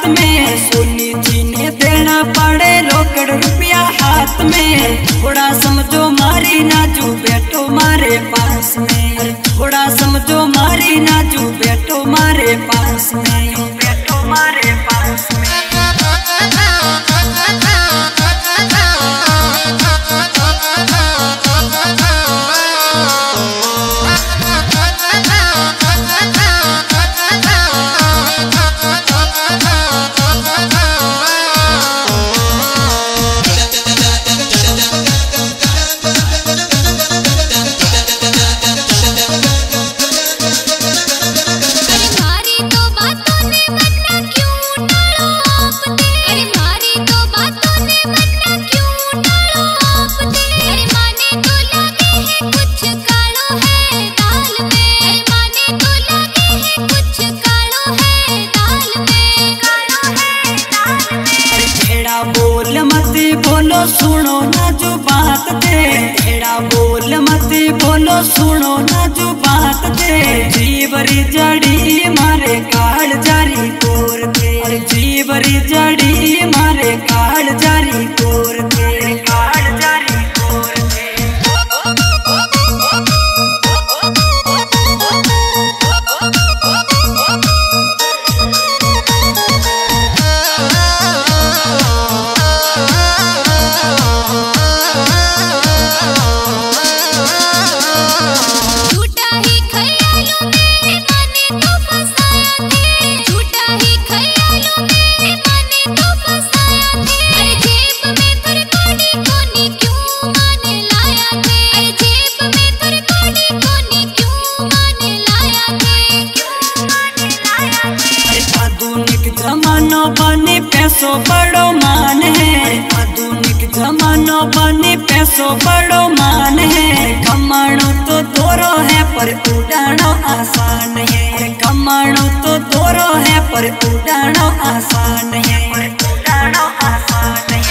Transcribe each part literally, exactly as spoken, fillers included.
हाथ में, सोनी जी ने देना पड़े रोकड़ रुपया हाथ में। थोड़ा समझो मारी नाजू बैठो मारे पास में, थोड़ा समझो मारी नाजू बैठो मारे पास में, बैठो मारे पास में। सुनो ना जो बात दे, तेरा बोल मत बोलो, सुनो ना जो बात दे। जीवरी जड़ी मारे काल जारी तोर दे, जीवरी जड़ी मारे काल जारी तोर दे, काल जारी तोर दे। जमानो बने पैसो बड़ो मान है, आधुनिक जमानो बने पैसो बड़ो मान है। कमानो तो दूरो है पर उड़ानो आसान है, कमानो तो दूरो है पर उड़ानो आसान है, उड़ानो आसान है।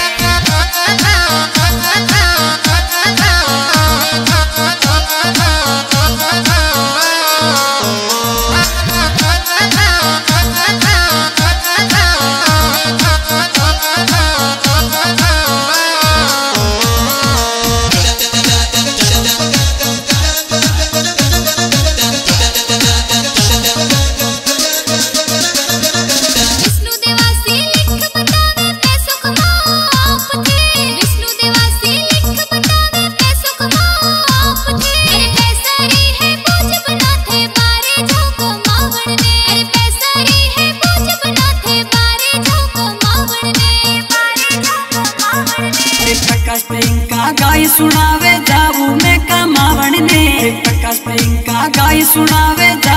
प्रकाश प्रियंका गाई सुनावे जाऊ में कमावण ने, प्रकाश प्रियंका गाई सुनावे।